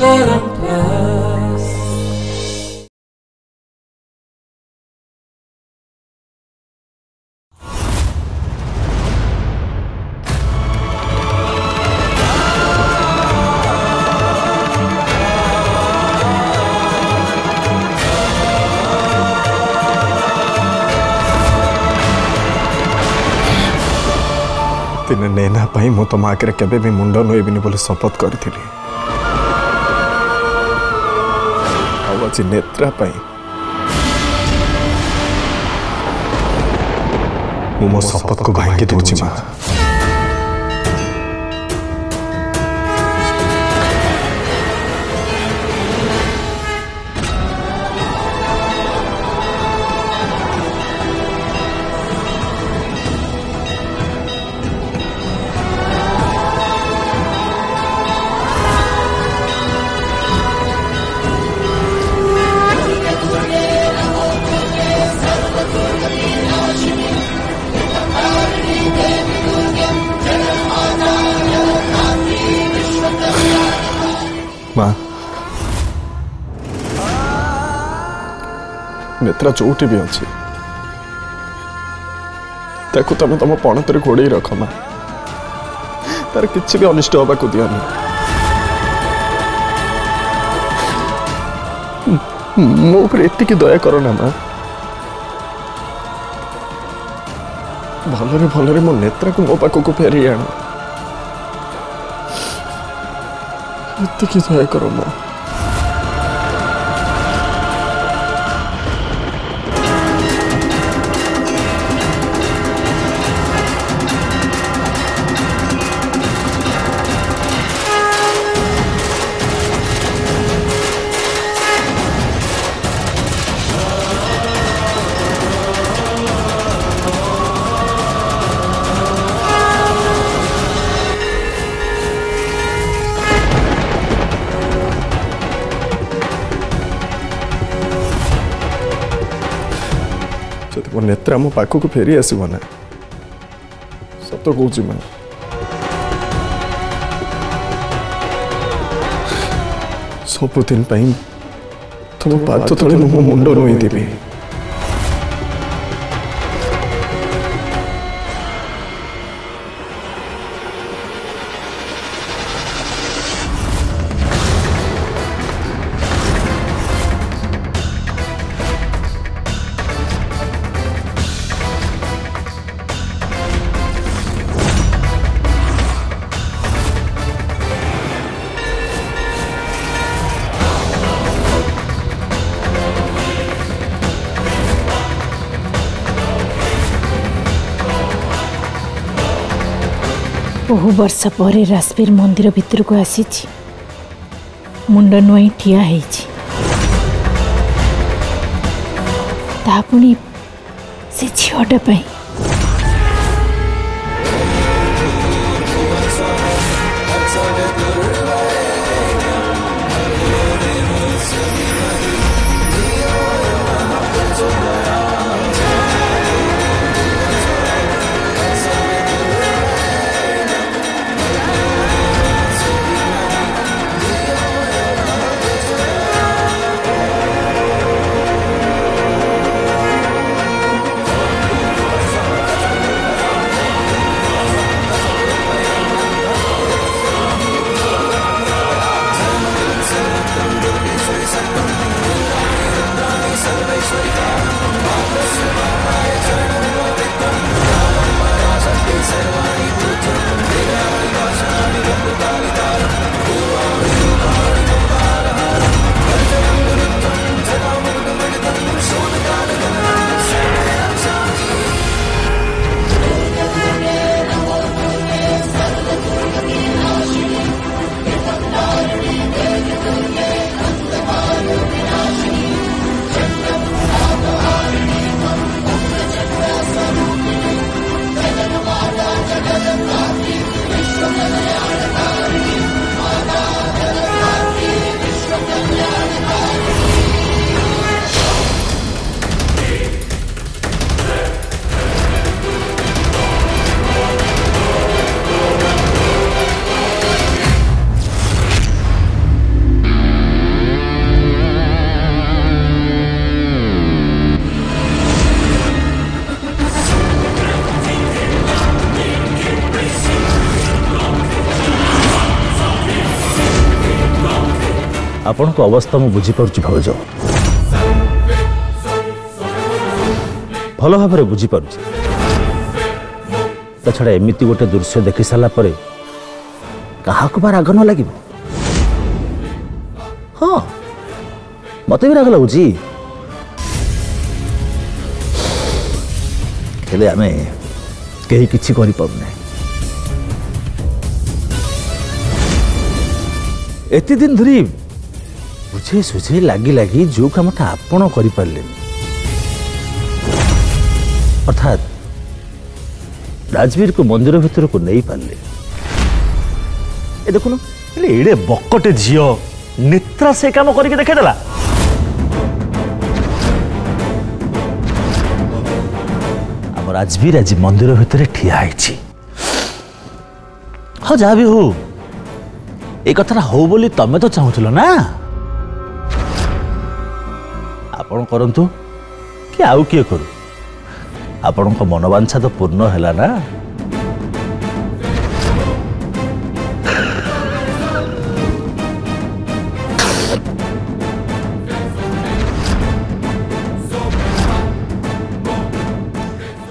परम प्यास। तीन नैना मो तुम आगे केवे भी मुंड नईबिनी बोली शपथ करी आज नेत्रा मो शपथ को भांगी दूची माँ नेत्रा चोटी भी अच्छी ताकू तमे तुम पणत घोड़े रख माँ तार किसी भी अनिष्ट हवा को दिया मो एति दया करना माँ भलरे भलरे मो नेत्रा को मो पाक को फेर आण एति दया कर माँ। तो नेत्रा मो पाक को फेरी आसबना सत कौच मैं सबुदिन तुम पात तले मो मुंड रोईदेवी बहु वर्ष पर राजबीर मंदिर भितर को आसी मुंड नुआई ठिया पुणी से झीटा आपण को अवस्था मु बुझी परुची भौज भल भाव बुझी परुची छड़ा एमती गोटे दृश्य देखि सारा पर क्या राग न लगे। हाँ मत भी राग लगुच आम कहीं किसी करना एत दिन धरी बुझे सुझे लगी लगी जो कम आपण करें अर्थात राजवीर को मंदिर भीतर को नहीं पारे। ए देखुन एड़े बकटे झील नेत्रा से काम करके देखेदेला आम राजवीर आज मंदिर भीतर ठिया होइछि। हाँ जहाँ भी हो एक कथा हो बोली तमें तो चाहूल ना आपण करतु कि आउ किए करू आपण को मनोवांछा तो पूर्ण हैला ना।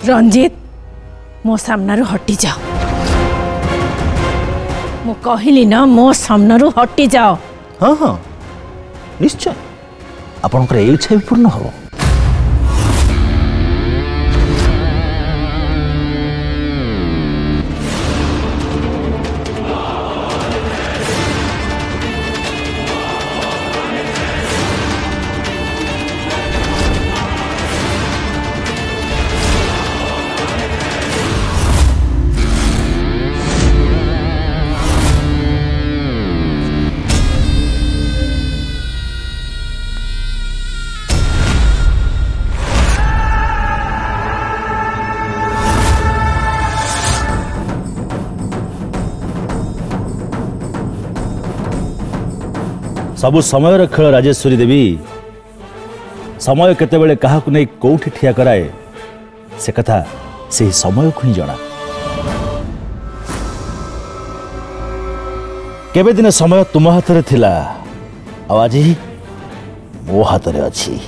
रंजित मो सामना हटी जाओ मो कहली ना मो सामन रु हटी जाओ। हाँ हाँ निश्चय आपण इच्छा भी पूर्ण हम। सबु समय खेल राजेश्वरी देवी समय केतेबेले काहाकु नै कोठी ठिया कराए से कथा से समय को ही जाना। केबे दिन समय तुम हाथ रे थिला आ आज ही मो हाथ रे अछि।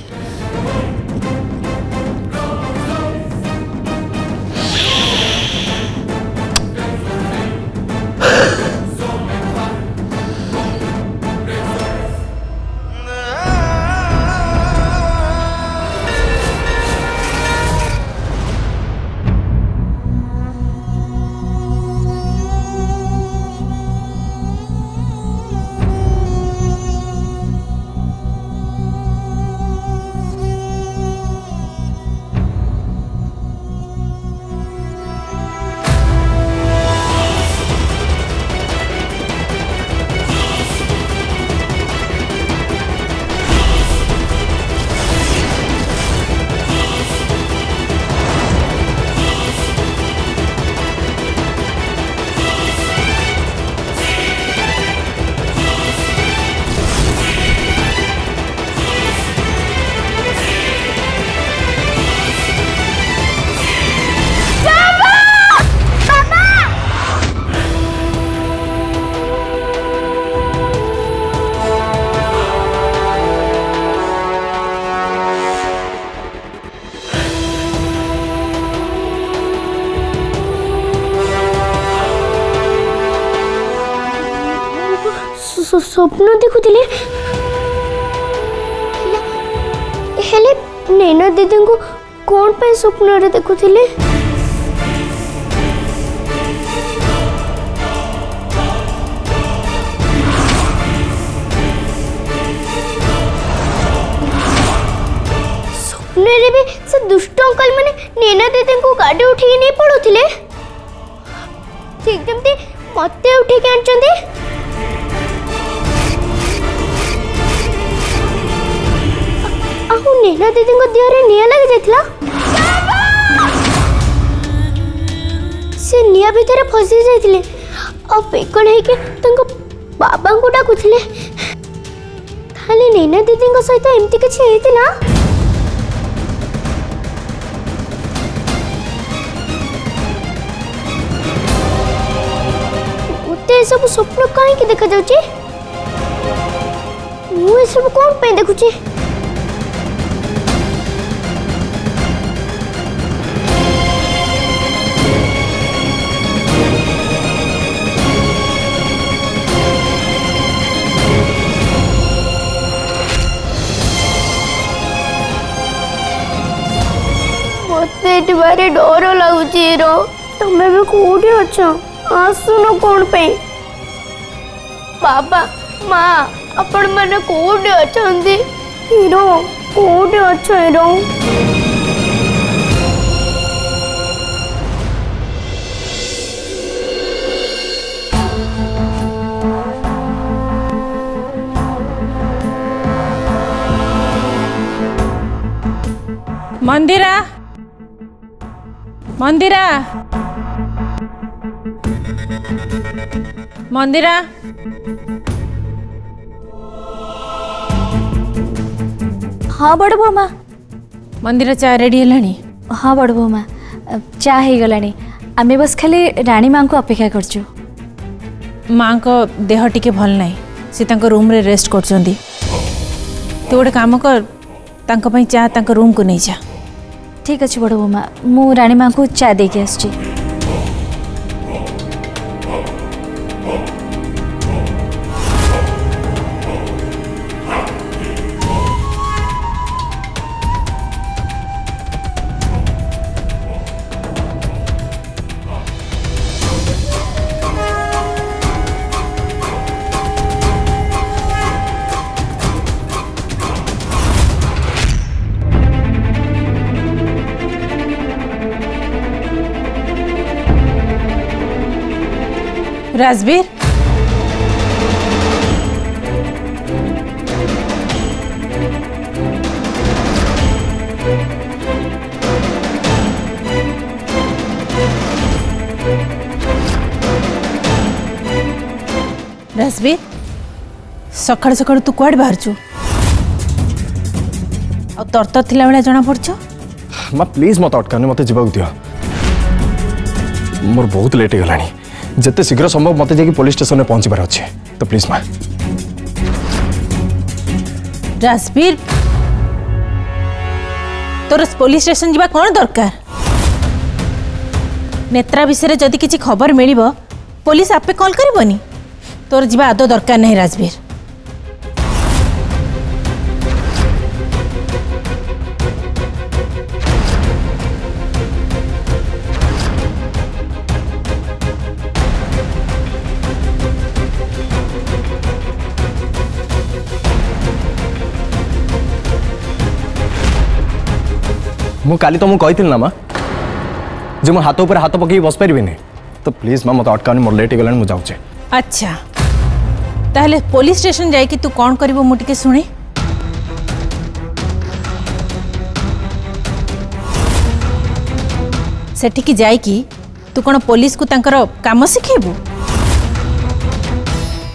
स्वप्न देखुले हेले नैना दीदी को कौन पे स्वप्न रे देखुले स्वप्न रे भी से दुष्ट अंकल माने नैना दीदी को गाड़ी उठि नहीं पड़ुथिले ठीक जमते मते उठि के आनचंदी। नेहा दीदी को दिया रे निया लग जाइतला से निया भीतर फसी जाइतले अब बेकन है के तंको बाबा को डाकुथिले खाली नेहा दीदी को सहित एमती किछ हेतिला उते सब स्वप्न काहे के देखा जाउची। आमे सब कोन पे देखु छी मत बारे डर लगुची रो तुम भी कौटी अच्छो आसुनो कोन पे बाबा माँ अपन मैंने कौट अच्छा हीरो कौट अच्छा हीरो मंदिरा मंदिरा मंदिरा हाँ बड़ बोमा मंदिर चा रेडी है हाँ बड़ बोमा चा हो गला आम बस खाली राणी माँ को अपेक्षा करचु माँ को देह टिके भल ना सी रूम रे रेस्ट कर तू गोटे काम कर तांको चा तांको रूम को नहीं जा ठीक अच्छे बड़ बोमा मु राणी माँ को चा दे के आसुची राजवीर राजवीर सकाळ सकाळ तू कुआड बाहरचू आ तरतर थिला बेला जना पडचो मा प्लीज मत अटकाने मते जीवाक दियो मोर बहुत लेट हो गलानी जिते शीघ्र संभव मत जाकि पुलिस स्टेशन में पहुंची बार अच्छे तो प्लीज माँ राजवीर तोर पुलिस स्टेशन जीवा कौन दरकार नेत्रा विषय जदि किसी खबर मिल पुलिस आपे कॉल करबनी तोर जीवा आदो दरकार नहीं राजवीर मु काली तो मुझे ना माँ जो मो हाथ हाथ पकई बस पारे तो प्लीज माँ मत अटकानी मोर लेट हो गला मुझे अच्छा ताहले पुलिस स्टेशन जाए कि तू कौन करिवो मुटिके सुने सेठी की जाए कि तू कौन पुलिस को तांकर काम सिखेबु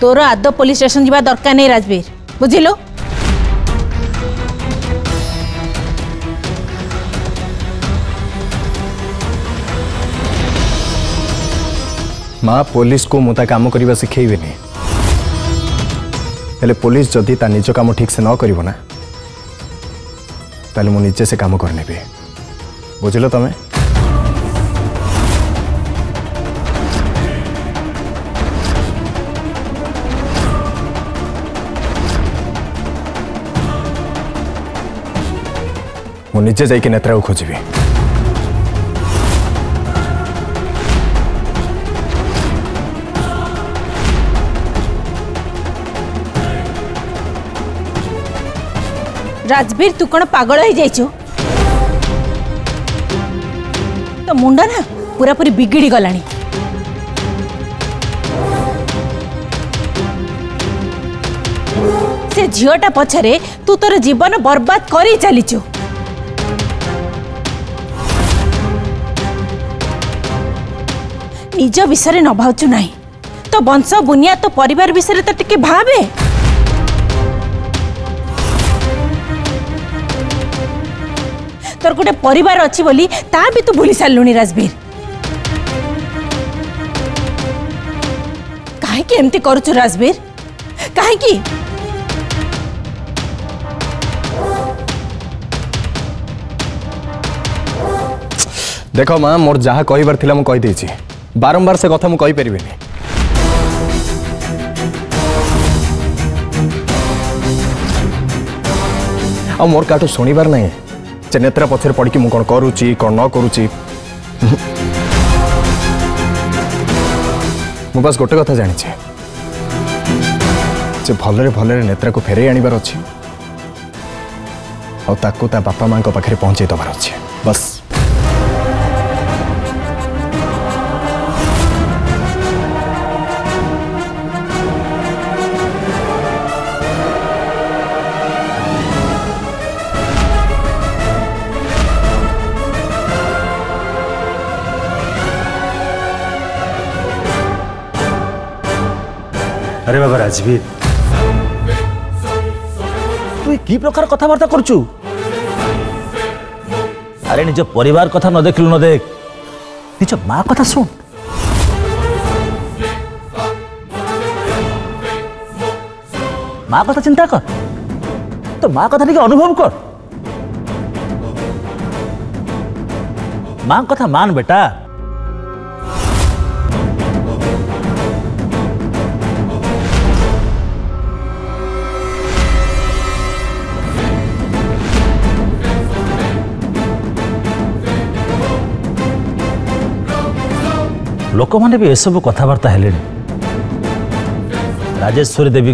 तोर आदो पुलिस स्टेशन जावा दरकार नहीं राजवीर बुझिलो माँ पुलिस को मुता काम करवा शिखेबेनि हेले पुलिस जदि ता निज काम ठीक से न करिवो ना ताले मु निजे से काम करने पे बुझिलो तमें मु निजे जाई के नेत्रा खोजिबी राजवीर तू कौन पागल हो जाइछो तो मुंडा ना पूरा पूरी बिगड़ी गलानी से झीटा पछरे तू तोर जीवन बर्बाद करी चलीचो निज विषय न भावचु ना तो वंश बुनिया तो परिवार विषय तो टिके भावे तोर गोटे परिवार अच्छी बोली ता भी तू भूली सारूनी राजवीर कहीं एमती करू राजवीर कहीं देख माँ मोर जहाँ कहबार थिला मुझे बारंबार से कथा मुझे कहीपर आ मोर काटू शुणबार ना से नेत्रा पछर पड़ी कि कौन करुची कौन न करुची मु बस गोटे कथा जानी भलरे भलरे नेत्रा को फेरे आनिबार अच्छी और ताको ता बापा माँ पाखे पहुँचे दबार अच्छे बस। अरे बाबा राजवीर तू की प्रकार कथा वार्ता करचू अरे निज परिवार कथा न देखलु न देख निज माँ कथा सुन माँ कथा चिंता कर तो माँ कथा टिके अनुभव कर माँ कथा मान बेटा लोक मैंने भी एसबू कथबार्ता है राजेश्वरी देवी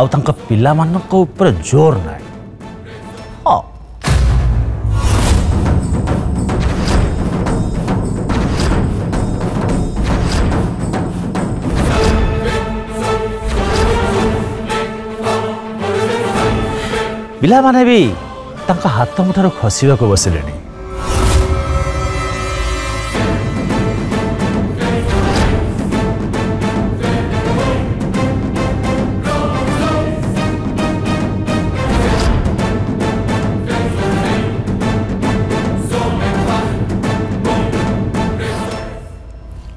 आउंक पिला ऊपर जोर ना हाँ। पिला माने भी हाथ मुठार खसवा को बसिले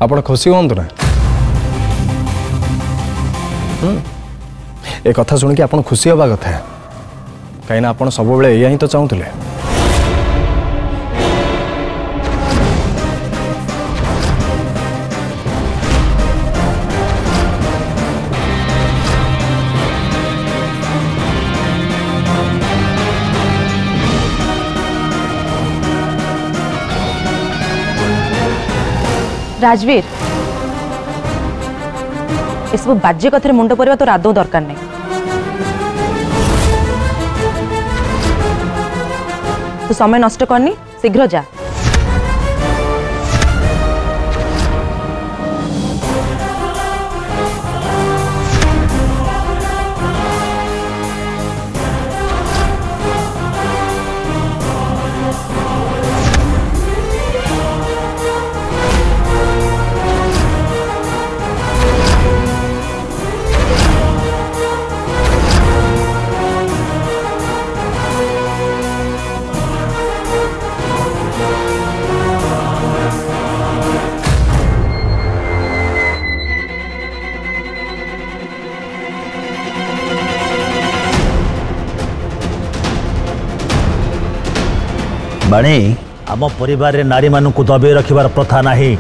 आप खुशी हूँ ना एक कथा शुणी आप खुशी हवा कथा कहीं आप सब या ही तो चाहूले राजवीर इसबू बाज्य कथर मुंड पर तो रादो दरकार नहीं तू तो समय नष्ट करनी शीघ्र जा बाणी आम परिवार रे नारी मानू को दबे रखिबार प्रथा नाही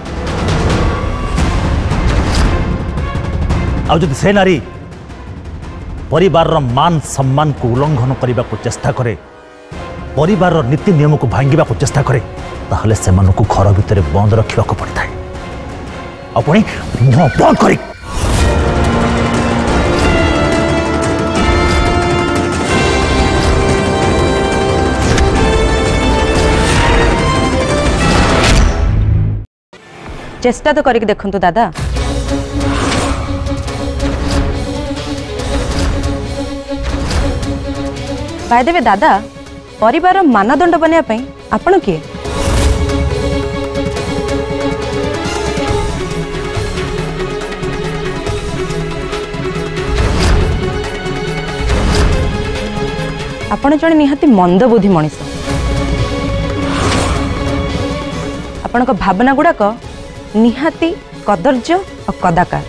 आदि से नारी परिवार रो मान सम्मान को उल्लंघन करने को चेष्टा करे परिवार रो नीति नियम को भांगिबा को चेष्टा करे ताहले से मानू को घर भितर बंद रखिबा को पड़ता है अपनी मुंह बंद करी चेष्टा तो करके देखंतु दादा भाईदेव दादा परिवार मानदंड बनने आपण किए आपण जने निहाती मंदबुद्धि मनीष आपण को भावना गुड़ाक निहाती कदर्ज और कदाकार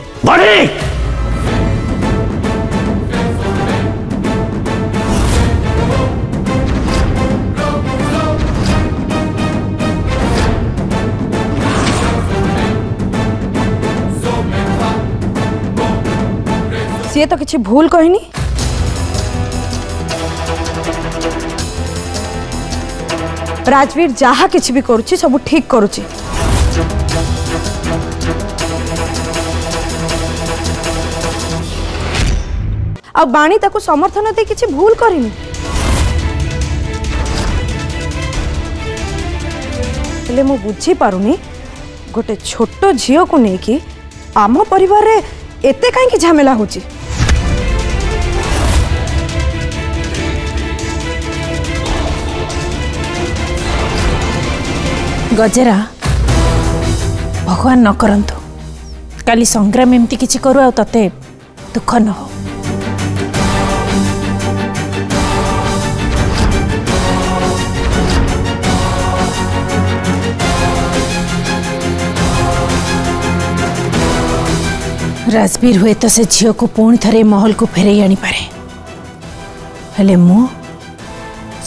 सी तो किसी भूल कहनी। राजवीर जहा किसी भी करुच्ची सब ठीक करुच्ची। अब बाणी ताको समर्थन दे किसी भूल करनी। ले मो बुझी पारुनी गोटे छोट झील को लेकिन आम परिवार रे एते कहीं झमेला होची। गजेरा भगवान न करंतु काली संग्राम एमती किसी करू आ ते दुख न हो। राजवीर हुए तो से झील को पुणी थे महल को फेरे आनी पारे, हेले मु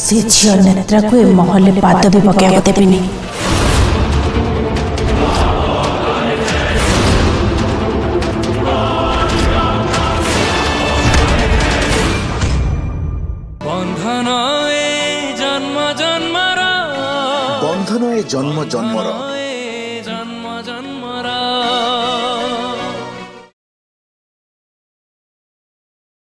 से झील नेत्रा को महल में पाद भी पकड़ देबी नहीं। बंधन ए जन्म जन्मरा, बंधन ए जन्म जन्मरा।